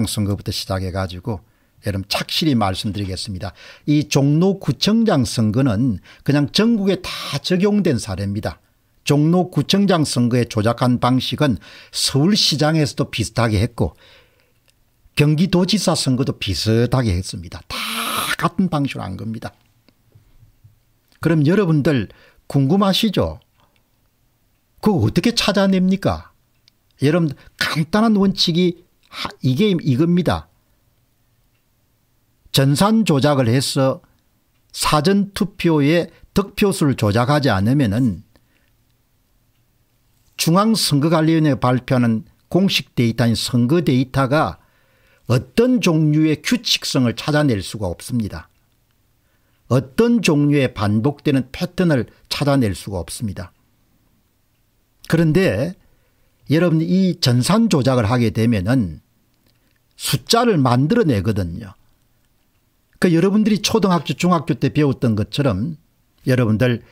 구청장선거부터 시작해가지고 여러분 착실히 말씀드리겠습니다. 이 종로구청장 선거는 그냥 전국에 다 적용된 사례입니다. 종로구청장 선거에 조작한 방식은 서울시장에서도 비슷하게 했고 경기도지사 선거도 비슷하게 했습니다. 다 같은 방식으로 한 겁니다. 그럼 여러분들 궁금하시죠? 그거 어떻게 찾아냅니까? 여러분 간단한 원칙이 이게 이겁니다. 전산 조작을 해서 사전투표에 득표수를 조작하지 않으면은 중앙선거관리위원회가 발표하는 공식 데이터인 선거 데이터가 어떤 종류의 규칙성을 찾아낼 수가 없습니다. 어떤 종류의 반복되는 패턴을 찾아낼 수가 없습니다. 그런데 여러분 이 전산 조작을 하게 되면은 숫자를 만들어내거든요. 그 여러분들이 초등학교 중학교 때 배웠던 것처럼 여러분들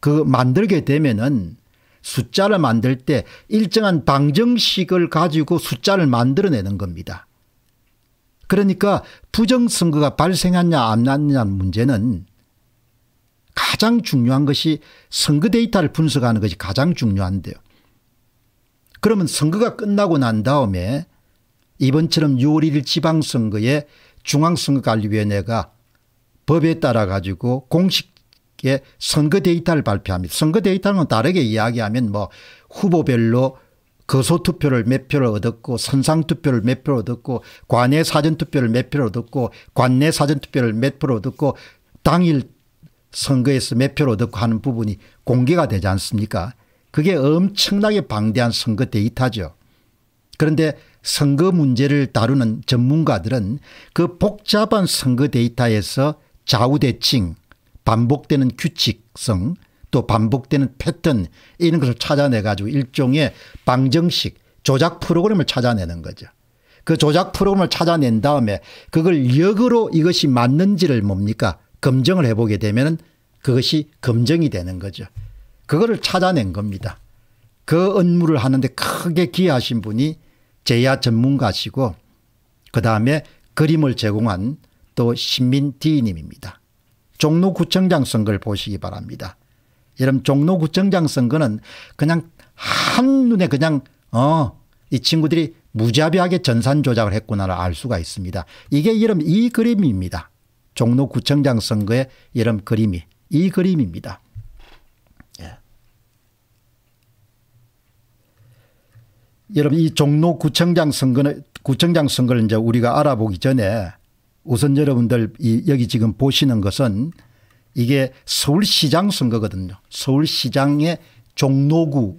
그 만들게 되면은 숫자를 만들 때 일정한 방정식을 가지고 숫자를 만들어내는 겁니다. 그러니까 부정선거가 발생하냐 안 났냐 문제는 가장 중요한 것이 선거 데이터를 분석하는 것이 가장 중요한데요. 그러면 선거가 끝나고 난 다음에 이번처럼 6월 1일 지방선거에 중앙선거관리위원회가 법에 따라 가지고 공식의 선거 데이터를 발표합니다. 선거 데이터는 다르게 이야기하면 뭐 후보별로 거소투표를 몇 표를 얻었고 선상투표를 몇 표를 얻었고 관내 사전투표를 몇 표를 얻었고 관내 사전투표를 몇 표를 얻었고 당일 선거에서 몇 표를 얻었고 하는 부분이 공개가 되지 않습니까? 그게 엄청나게 방대한 선거 데이터죠. 그런데 선거 문제를 다루는 전문가들은 그 복잡한 선거 데이터에서 좌우대칭, 반복되는 규칙성, 또 반복되는 패턴 이런 것을 찾아내가지고 일종의 방정식, 조작 프로그램을 찾아내는 거죠. 그 조작 프로그램을 찾아낸 다음에 그걸 역으로 이것이 맞는지를 뭡니까? 검증을 해보게 되면 그것이 검증이 되는 거죠. 그거를 찾아낸 겁니다. 그 업무를 하는데 크게 기여하신 분이 제야 전문가시고 그다음에 그림을 제공한 또 신민 D님입니다. 종로구청장 선거를 보시기 바랍니다. 여러분 종로구청장 선거는 그냥 한눈에 그냥 이 친구들이 무자비하게 전산 조작을 했구나를 알 수가 있습니다. 이게 여러분 이 그림입니다. 종로구청장 선거의 여러분 그림이 이 그림입니다. 여러분 이 종로구청장 선거는 구청장 선거를 이제 우리가 알아보기 전에 우선 여러분들 여기 지금 보시는 것은 이게 서울시장 선거거든요. 서울시장의 종로구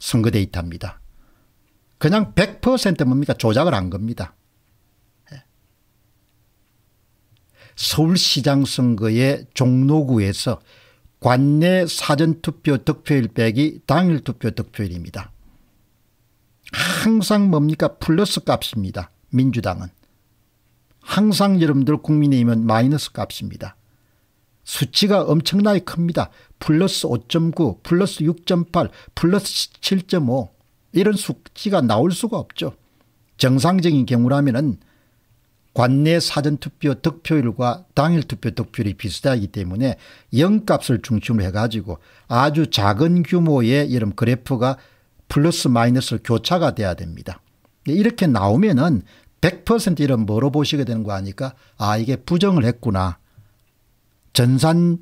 선거 데이터입니다. 그냥 100% 뭡니까? 조작을 한 겁니다. 서울시장 선거의 종로구에서 관내 사전투표 득표일 빼기 당일 투표 득표일입니다. 항상 뭡니까? 플러스 값입니다. 민주당은. 항상 여러분들 국민의힘은 마이너스 값입니다. 수치가 엄청나게 큽니다. 플러스 5.9, 플러스 6.8, 플러스 7.5 이런 수치가 나올 수가 없죠. 정상적인 경우라면은 관내 사전투표 득표율과 당일 투표 득표율이 비슷하기 때문에 0값을 중심으로 해가지고 아주 작은 규모의 이런 그래프가 플러스 마이너스 교차가 돼야 됩니다. 이렇게 나오면은 100% 이런 뭐로 보시게 되는 거 아니까 아 이게 부정을 했구나. 전산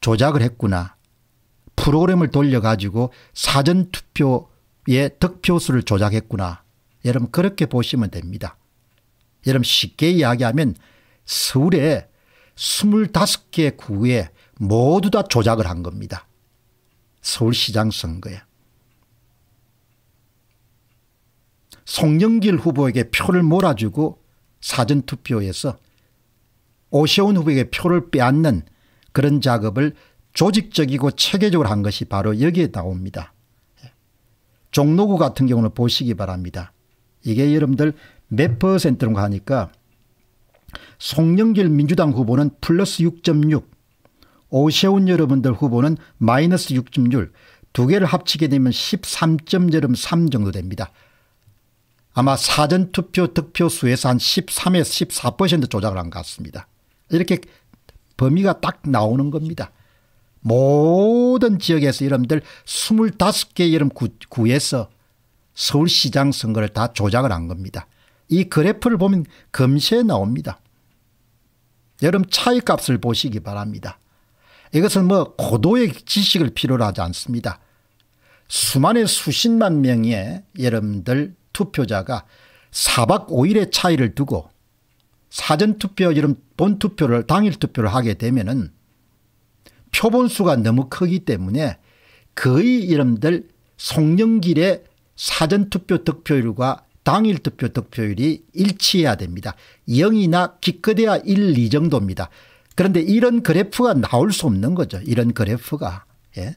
조작을 했구나. 프로그램을 돌려가지고 사전투표의 득표수를 조작했구나. 여러분 그렇게 보시면 됩니다. 여러분 쉽게 이야기하면 서울에 25개 구에 모두 다 조작을 한 겁니다. 서울시장 선거에. 송영길 후보에게 표를 몰아주고 사전투표에서 오세훈 후보에게 표를 빼앗는 그런 작업을 조직적이고 체계적으로 한 것이 바로 여기에 나옵니다. 종로구 같은 경우는 보시기 바랍니다. 이게 여러분들 몇 퍼센트라고 하니까 송영길 민주당 후보는 플러스 6.6, 오세훈 여러분들 후보는 마이너스 6.6, 두 개를 합치게 되면 13.3 정도 됩니다. 아마 사전투표 득표수에서 한 13에서 14% 조작을 한 것 같습니다. 이렇게 범위가 딱 나오는 겁니다. 모든 지역에서 여러분들 25개 여름 구에서 서울시장 선거를 다 조작을 한 겁니다. 이 그래프를 보면 금세 나옵니다. 여러분 차이값을 보시기 바랍니다. 이것은 뭐 고도의 지식을 필요로 하지 않습니다. 수만의 수십만 명의 여러분들 투표자가 4박 5일의 차이를 두고 사전투표 여러분 본투표를 당일투표를 하게 되면은 표본수가 너무 크기 때문에 거의 여러분들 송영길의 사전투표 득표율과 당일투표 득표율이 일치해야 됩니다. 0이나 기껏해야 1, 2 정도입니다. 그런데 이런 그래프가 나올 수 없는 거죠. 이런 그래프가. 예.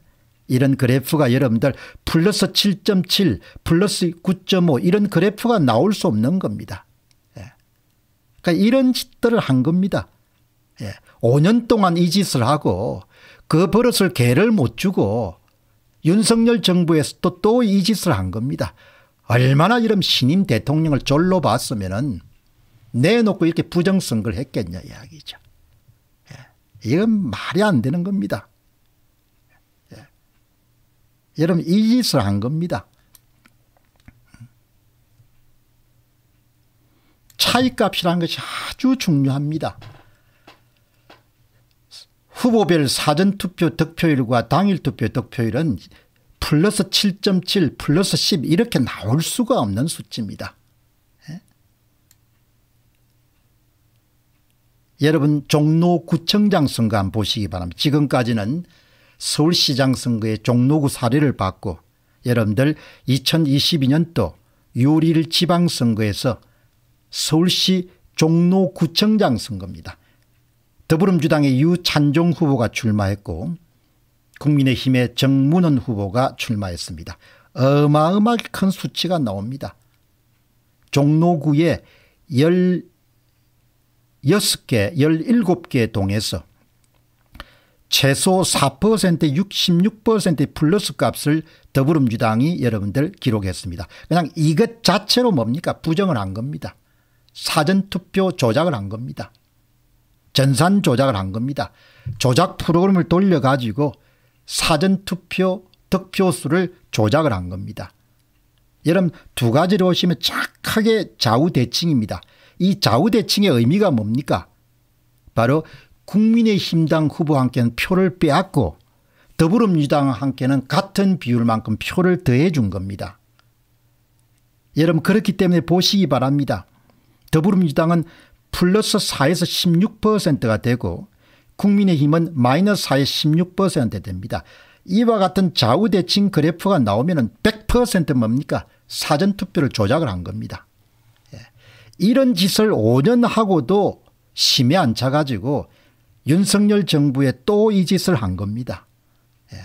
이런 그래프가 여러분들 플러스 7.7 플러스 9.5 이런 그래프가 나올 수 없는 겁니다. 예. 그러니까 이런 짓들을 한 겁니다. 예. 5년 동안 이 짓을 하고 그 버릇을 개를 못 주고 윤석열 정부에서 또 이 짓을 한 겁니다. 얼마나 이런 신임 대통령을 졸로 봤으면은 내놓고 이렇게 부정선거를 했겠냐 이야기죠. 예. 이건 말이 안 되는 겁니다. 예. 여러분 이 짓을 한 겁니다. 차이값이라는 것이 아주 중요합니다. 후보별 사전투표 득표율과 당일투표 득표율은 플러스 7.7 플러스 10 이렇게 나올 수가 없는 수치입니다. 예? 여러분 종로구청장 선거 한번 보시기 바랍니다. 지금까지는 서울시장 선거의 종로구 사례를 봤고 여러분들 2022년도 6월 1일 지방선거에서 서울시 종로구청장 선거입니다. 더불어민주당의 유찬종 후보가 출마했고 국민의힘의 정문원 후보가 출마했습니다. 어마어마하게 큰 수치가 나옵니다. 종로구에 16개 17개 동에서 최소 4% 66% 플러스 값을 더불어민주당이 여러분들 기록했습니다. 그냥 이것 자체로 뭡니까? 부정을 한 겁니다. 사전투표 조작을 한 겁니다. 전산 조작을 한 겁니다. 조작 프로그램을 돌려가지고 사전투표 득표수를 조작을 한 겁니다. 여러분 두 가지로 오시면 착하게 좌우대칭입니다. 이 좌우대칭의 의미가 뭡니까? 바로 국민의힘당 후보 함께는 표를 빼앗고 더불어민주당 함께는 같은 비율만큼 표를 더해 준 겁니다. 여러분 그렇기 때문에 보시기 바랍니다. 더불어민주당은 플러스 4에서 16%가 되고 국민의힘은 마이너스 4에서 16% 됩니다. 이와 같은 좌우대칭 그래프가 나오면 100% 뭡니까? 사전투표를 조작을 한 겁니다. 예. 이런 짓을 5년 하고도 심에 안 차가지고 윤석열 정부에 또 이 짓을 한 겁니다. 예.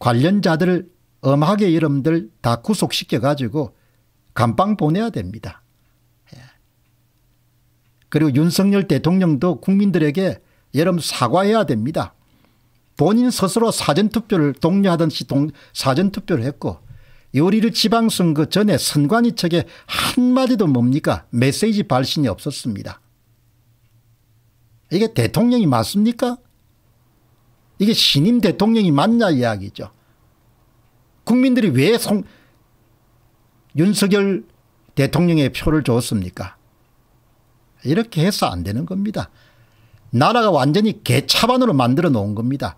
관련자들을 엄하게 여러분들 다 구속시켜가지고 감방 보내야 됩니다. 그리고 윤석열 대통령도 국민들에게 여러분 사과해야 됩니다. 본인 스스로 사전투표를 독려하듯이 사전투표를 했고 6월 1일 지방선거 전에 선관위 측에 한마디도 뭡니까? 메시지 발신이 없었습니다. 이게 대통령이 맞습니까? 이게 신임 대통령이 맞냐 이야기죠. 국민들이 왜 윤석열 대통령의 표를 줬습니까? 이렇게 해서 안 되는 겁니다. 나라가 완전히 개차반으로 만들어 놓은 겁니다.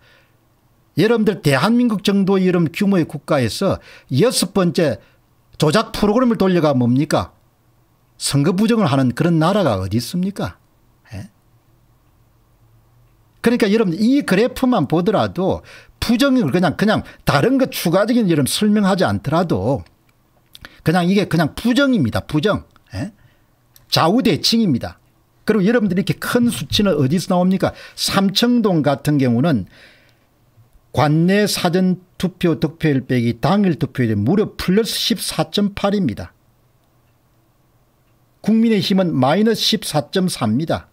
여러분들 대한민국 정도의 이런 규모의 국가에서 6번째 조작 프로그램을 돌려가 뭡니까? 선거 부정을 하는 그런 나라가 어디 있습니까? 예? 그러니까 여러분 이 그래프만 보더라도 부정을 그냥 다른 것 추가적인 여러분 설명하지 않더라도 그냥 이게 그냥 부정입니다. 부정. 예? 좌우대칭입니다. 그리고 여러분들이 이렇게 큰 수치는 어디서 나옵니까? 삼청동 같은 경우는 관내 사전투표 득표율 빼기 당일 투표율이 무려 플러스 14.8입니다. 국민의힘은 마이너스 14.4입니다.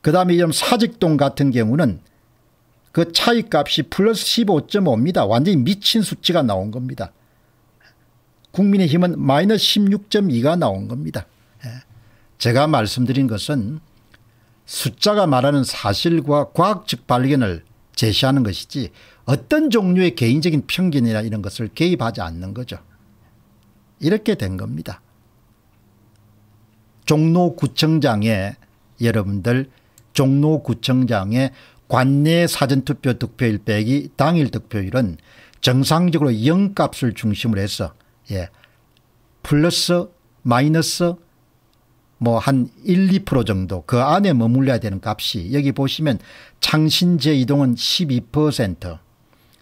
그 다음에 사직동 같은 경우는 그 차이값이 플러스 15.5입니다. 완전히 미친 수치가 나온 겁니다. 국민의힘은 마이너스 16.2가 나온 겁니다. 제가 말씀드린 것은 숫자가 말하는 사실과 과학적 발견을 제시하는 것이지 어떤 종류의 개인적인 편견이나 이런 것을 개입하지 않는 거죠. 이렇게 된 겁니다. 종로구청장의 여러분들 종로구청장의 관내 사전투표 득표일 빼기 당일 득표율은 정상적으로 0값을 중심으로 해서 플러스 마이너스 뭐 한 1, 2% 정도 그 안에 머물러야 되는 값이 여기 보시면 창신제 2동은 12%,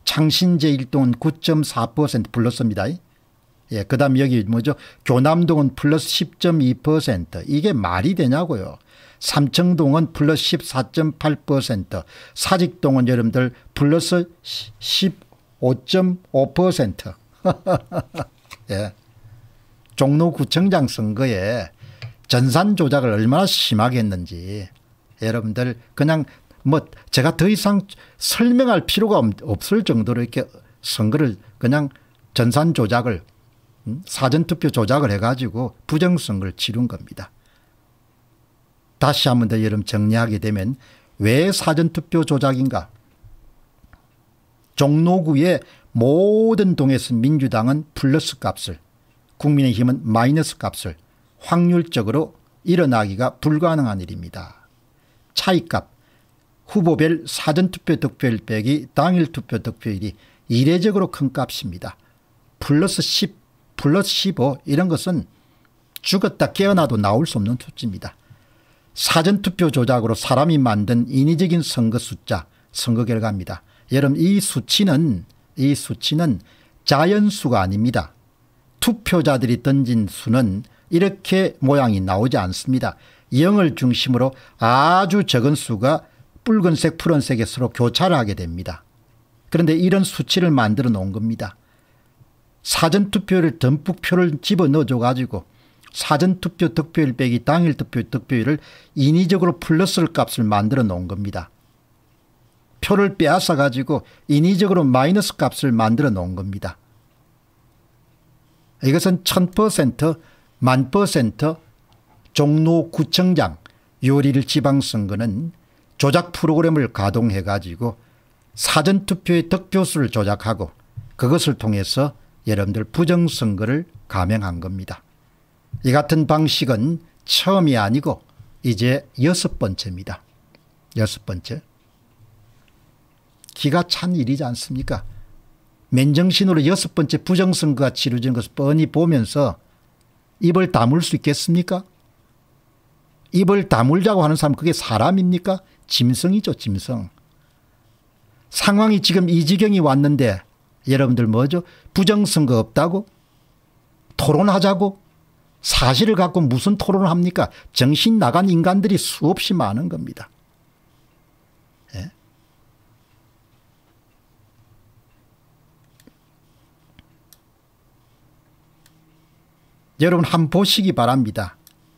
창신제 1동은 9.4% 플러스입니다. 예, 그 다음 여기 뭐죠? 교남동은 플러스 10.2%. 이게 말이 되냐고요. 삼청동은 플러스 14.8%, 사직동은 여러분들 플러스 15.5%. 예. 종로구청장 선거에 전산 조작을 얼마나 심하게 했는지 여러분들 그냥 뭐 제가 더 이상 설명할 필요가 없을 정도로 이렇게 선거를 그냥 전산 조작을 사전투표 조작을 해가지고 부정선거를 치른 겁니다. 다시 한 번 더 여러분 정리하게 되면 왜 사전투표 조작인가? 종로구의 모든 동에서 민주당은 플러스 값을, 국민의힘은 마이너스 값을 확률적으로 일어나기가 불가능한 일입니다. 차이값, 후보별 사전투표 득표일 빼기 당일 투표 득표일이 이례적으로 큰 값입니다. 플러스 10, 플러스 15 이런 것은 죽었다 깨어나도 나올 수 없는 수치입니다. 사전투표 조작으로 사람이 만든 인위적인 선거 숫자, 선거 결과입니다. 여러분 이 수치는 자연수가 아닙니다. 투표자들이 던진 수는 이렇게 모양이 나오지 않습니다. 0을 중심으로 아주 적은 수가 붉은색 푸른색에 서로 교차를 하게 됩니다. 그런데 이런 수치를 만들어 놓은 겁니다. 사전투표를 듬뿍 표를 집어넣어줘 가지고 사전투표 득표일 빼기 당일 투표 득표일을 인위적으로 플러스 값을 만들어 놓은 겁니다. 표를 빼앗아 가지고 인위적으로 마이너스 값을 만들어 놓은 겁니다. 이것은 1000%, 1000% 종로구청장 6월 1일 지방선거는 조작 프로그램을 가동해 가지고 사전투표의 득표수를 조작하고 그것을 통해서 여러분들 부정선거를 감행한 겁니다. 이 같은 방식은 처음이 아니고 이제 6번째입니다. 6번째. 기가 찬 일이지 않습니까? 맨정신으로 6번째 부정선거가 치루진 것을 뻔히 보면서 입을 다물 수 있겠습니까? 입을 다물자고 하는 사람 그게 사람입니까? 짐승이죠, 짐승. 상황이 지금 이 지경이 왔는데 여러분들 뭐죠? 부정선거 없다고? 토론하자고? 사실을 갖고 무슨 토론을 합니까? 정신 나간 인간들이 수없이 많은 겁니다. 예? 여러분 한번 보시기 바랍니다.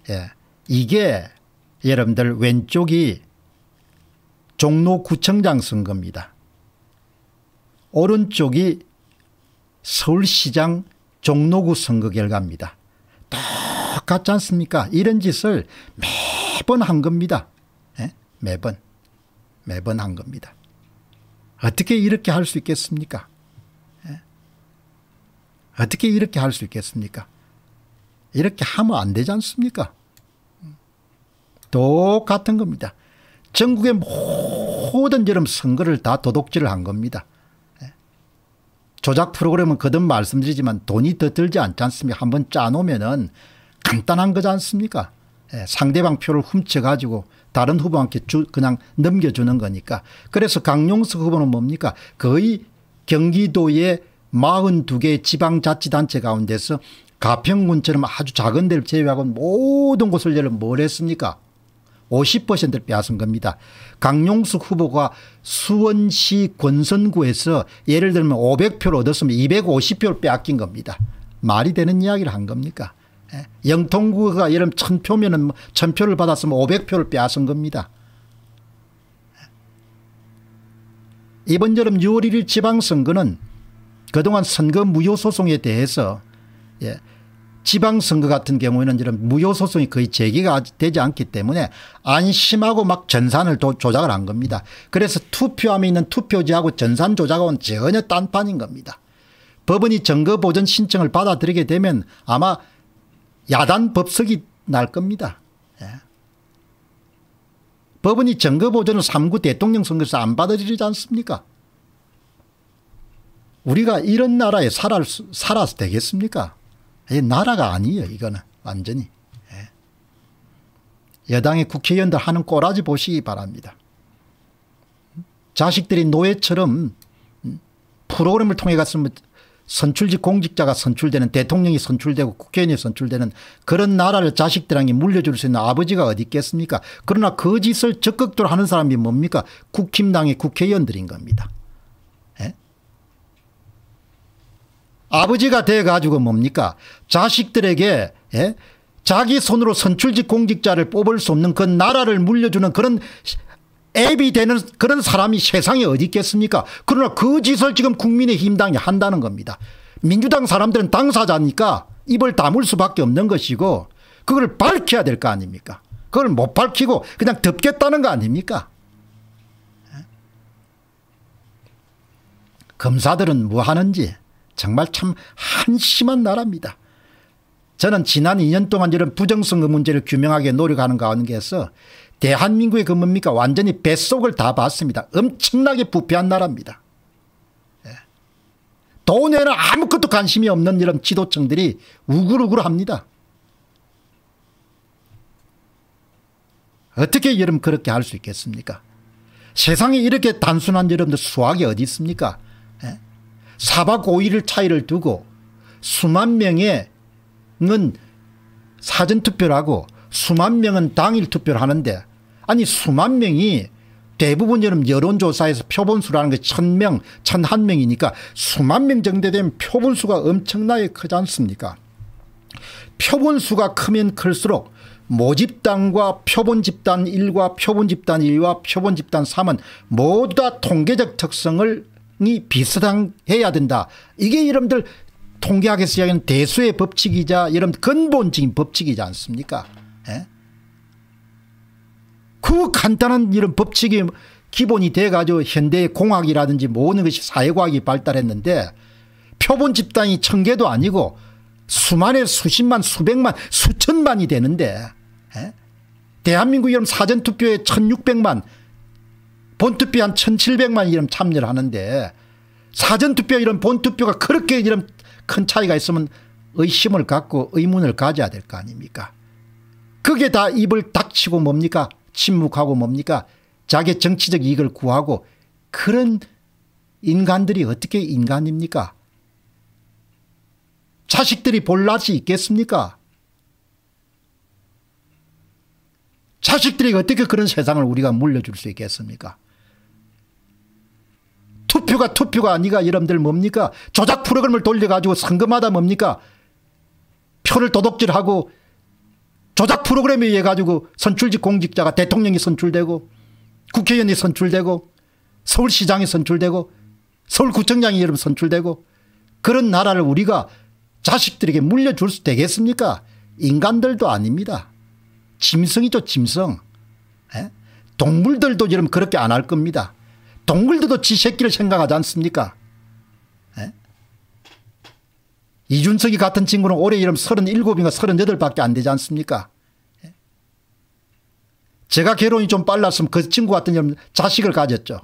예. 이게 여러분들 왼쪽이 종로구청장 선거입니다. 오른쪽이 서울시장 종로구 선거 결과입니다. 똑같지 않습니까? 이런 짓을 매번 한 겁니다. 예? 매번 한 겁니다. 어떻게 이렇게 할 수 있겠습니까? 예? 어떻게 이렇게 할 수 있겠습니까? 이렇게 하면 안 되지 않습니까? 똑같은 겁니다. 전국의 모든 여름 선거를 다 도둑질을 한 겁니다. 조작 프로그램은 거듭 말씀드리지만 돈이 더 들지 않지 않습니까? 한번 짜놓으면은 간단한 거지 않습니까? 예, 상대방 표를 훔쳐가지고 다른 후보한테 그냥 넘겨주는 거니까. 그래서 강용석 후보는 뭡니까? 거의 경기도의 42개의 지방자치단체 가운데서 가평군처럼 아주 작은 데를 제외하고 모든 곳을 여러분 뭘 했습니까? 50%를 빼앗은 겁니다. 강용석 후보가 수원시 권선구에서 예를 들면 500표를 얻었으면 250표를 빼앗긴 겁니다. 말이 되는 이야기를 한 겁니까? 영통구가 예를 들면 1000표면은 1000표를 받았으면 500표를 빼앗은 겁니다. 이번 여름 6월 1일 지방선거는 그동안 선거 무효 소송에 대해서 예. 지방선거 같은 경우에는 이런 무효소송이 거의 제기가 되지 않기 때문에 안심하고 막 전산을 조작을 한 겁니다. 그래서 투표함에 있는 투표지하고 전산 조작은 전혀 딴판인 겁니다. 법원이 증거보전 신청을 받아들이게 되면 아마 야단 법석이 날 겁니다. 예. 법원이 증거보전을 3구 대통령 선거에서 안 받아들이지 않습니까? 우리가 이런 나라에 살아서 되겠습니까? 이게 나라가 아니에요. 이거는 완전히. 예. 여당의 국회의원들 하는 꼬라지 보시기 바랍니다. 자식들이 노예처럼 프로그램을 통해 갔으면 선출직 공직자가 선출되는, 대통령이 선출되고 국회의원이 선출되는 그런 나라를 자식들에게 물려줄 수 있는 아버지가 어디 있겠습니까? 그러나 그 짓을 적극적으로 하는 사람이 뭡니까? 국힘당의 국회의원들인 겁니다. 예? 아버지가 돼가지고 뭡니까? 자식들에게, 예? 자기 손으로 선출직 공직자를 뽑을 수 없는 그 나라를 물려주는 그런 앱이 되는 그런 사람이 세상에 어디 있겠습니까? 그러나 그 짓을 지금 국민의힘당이 한다는 겁니다. 민주당 사람들은 당사자니까 입을 다물 수밖에 없는 것이고 그걸 밝혀야 될 거 아닙니까? 그걸 못 밝히고 그냥 덮겠다는 거 아닙니까? 검사들은 뭐 하는지 정말 참 한심한 나라입니다. 저는 지난 2년 동안 이런 부정선거 문제를 규명하게 노력하는 가운데서 대한민국의 그 뭡니까? 완전히 뱃속을 다 봤습니다. 엄청나게 부패한 나라입니다. 예. 돈에는 아무것도 관심이 없는 이런 지도층들이 우글우글합니다. 어떻게 여러분 그렇게 할 수 있겠습니까? 세상에 이렇게 단순한 여러분들 수학이 어디 있습니까? 예. 4박 5일을 차이를 두고 수만 명은 사전투표를 하고 수만 명은 당일 투표를 하는데, 아니 수만 명이 대부분 여론조사에서 표본수라는 게 1000명, 1001명이니까 수만 명 정도 되면 표본수가 엄청나게 크지 않습니까? 표본수가 크면 클수록 모집단과 표본집단 1과 표본집단 2와 표본집단 3은 모두 다 통계적 특성이 비슷해야 된다. 이게 여러분들 통계학에서 이야기하는 대수의 법칙이자 여러분 근본적인 법칙이지 않습니까? 예? 그 간단한 이런 법칙이 기본이 돼가지고 현대의 공학이라든지 모든 것이 사회과학이 발달했는데 표본 집단이 1000개도 아니고 수만에 수십만 수백만 수천만이 되는데, 예? 대한민국 이런 사전투표에 1600만 본투표에 한 1700만 이런 참여를 하는데 사전투표 이런 본투표가 그렇게 이런 큰 차이가 있으면 의심을 갖고 의문을 가져야 될 거 아닙니까? 그게 다 입을 닥치고 뭡니까? 침묵하고 뭡니까? 자기 정치적 이익을 구하고 그런 인간들이 어떻게 인간입니까? 자식들이 볼 낯이 있겠습니까? 자식들이 어떻게 그런 세상을 우리가 물려줄 수 있겠습니까? 투표가 아니라 여러분들 뭡니까? 조작 프로그램을 돌려가지고 선거마다 뭡니까? 표를 도둑질하고 조작 프로그램에 의해 가지고 선출직 공직자가 대통령이 선출되고 국회의원이 선출되고 서울시장이 선출되고 서울구청장이 여러분 선출되고 그런 나라를 우리가 자식들에게 물려줄 수 되겠습니까? 인간들도 아닙니다. 짐승이죠, 짐승. 예? 동물들도 여러분 그렇게 안 할 겁니다. 동물들도 지 새끼를 생각하지 않습니까? 예? 이준석이 같은 친구는 올해 이름 37인가 38밖에 안 되지 않습니까? 예. 제가 결혼이 좀 빨랐으면 그 친구 같은 이름 자식을 가졌죠.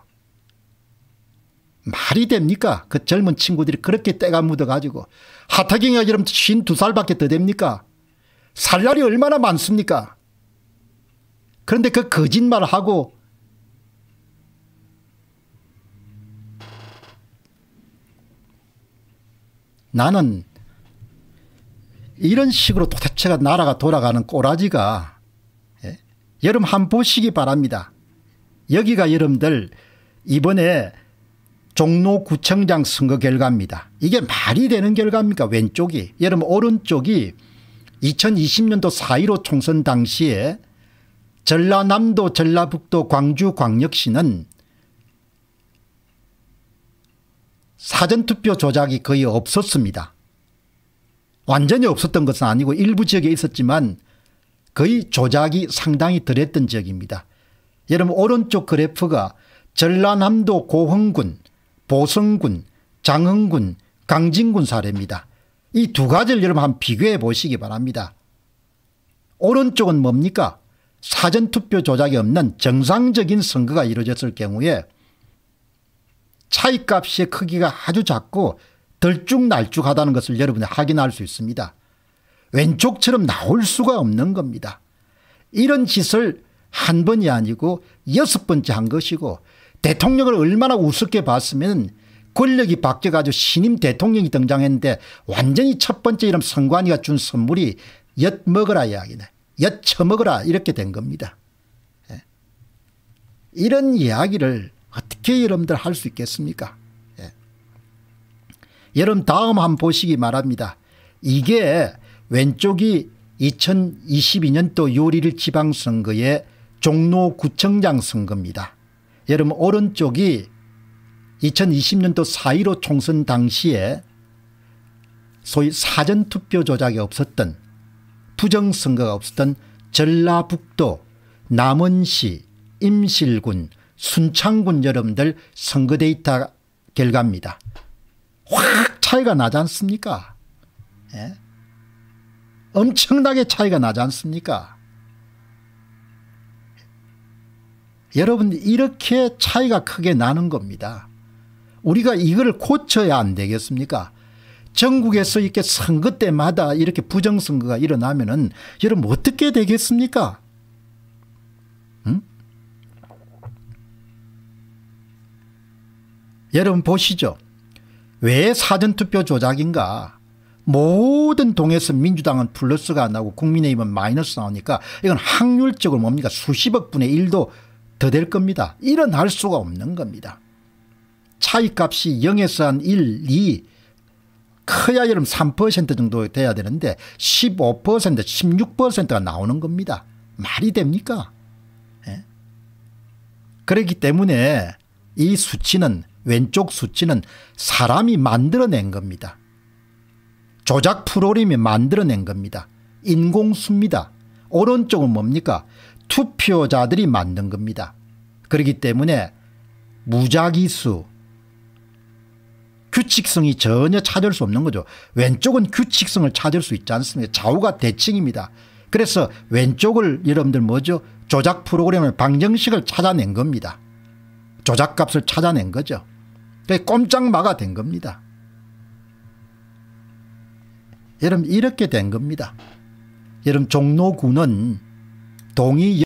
말이 됩니까? 그 젊은 친구들이 그렇게 때가 묻어가지고. 하태경이가 이름 52살밖에 더 됩니까? 살 날이 얼마나 많습니까? 그런데 그 거짓말을 하고 나는 이런 식으로 도대체가 나라가 돌아가는 꼬라지가, 예? 여러분 한번 보시기 바랍니다. 여기가 여러분들 이번에 종로구청장 선거 결과입니다. 이게 말이 되는 결과입니까? 왼쪽이. 여러분 오른쪽이 2020년도 4.15 총선 당시에 전라남도, 전라북도, 광주, 광역시는 사전투표 조작이 거의 없었습니다. 완전히 없었던 것은 아니고 일부 지역에 있었지만 거의 조작이 상당히 덜했던 지역입니다. 여러분 오른쪽 그래프가 전라남도 고흥군, 보성군, 장흥군, 강진군 사례입니다. 이 두 가지를 여러분 한번 비교해 보시기 바랍니다. 오른쪽은 뭡니까? 사전투표 조작이 없는 정상적인 선거가 이루어졌을 경우에 차이값의 크기가 아주 작고 들쭉날쭉하다는 것을 여러분이 확인할 수 있습니다. 왼쪽처럼 나올 수가 없는 겁니다. 이런 짓을 한 번이 아니고 6번째 한 것이고 대통령을 얼마나 우습게 봤으면 권력이 바뀌어가지고 신임 대통령이 등장했는데 완전히 첫 번째 이름 선관위가 준 선물이 엿먹어라 이야기네. 엿쳐먹어라 이렇게 된 겁니다. 예. 이런 이야기를 어떻게 여러분들 할 수 있겠습니까? 예. 여러분 다음 한번 보시기 바랍니다. 이게 왼쪽이 2022년도 6월 1일 지방선거의 종로구청장 선거입니다. 여러분 오른쪽이 2020년도 4.15 총선 당시에 소위 사전투표 조작이 없었던 부정선거가 없었던 전라북도 남원시 임실군 순창군 여러분들 선거 데이터 결과입니다. 확 차이가 나지 않습니까? 예? 엄청나게 차이가 나지 않습니까? 여러분 이렇게 차이가 크게 나는 겁니다. 우리가 이걸 고쳐야 안 되겠습니까? 전국에서 이렇게 선거 때마다 이렇게 부정선거가 일어나면은 여러분 어떻게 되겠습니까? 응? 여러분 보시죠. 왜 사전투표 조작인가? 모든 동에서 민주당은 플러스가 나고 국민의힘은 마이너스 나오니까 이건 확률적으로 뭡니까? 수십억 분의 1도 더 될 겁니다. 일어날 수가 없는 겁니다. 차이값이 0에서 한 1, 2 커야 여러분 3% 정도 돼야 되는데 15%, 16%가 나오는 겁니다. 말이 됩니까? 예? 그렇기 때문에 이 수치는 왼쪽 수치는 사람이 만들어낸 겁니다. 조작 프로그램이 만들어낸 겁니다. 인공수입니다. 오른쪽은 뭡니까? 투표자들이 만든 겁니다. 그렇기 때문에 무작위수 규칙성이 전혀 찾을 수 없는 거죠. 왼쪽은 규칙성을 찾을 수 있지 않습니까? 좌우가 대칭입니다. 그래서 왼쪽을 여러분들 뭐죠? 조작 프로그램을 방정식을 찾아낸 겁니다. 조작값을 찾아낸 거죠. 꼼짝마가 된 겁니다. 여러분 이렇게 된 겁니다. 여러분 종로구는 동이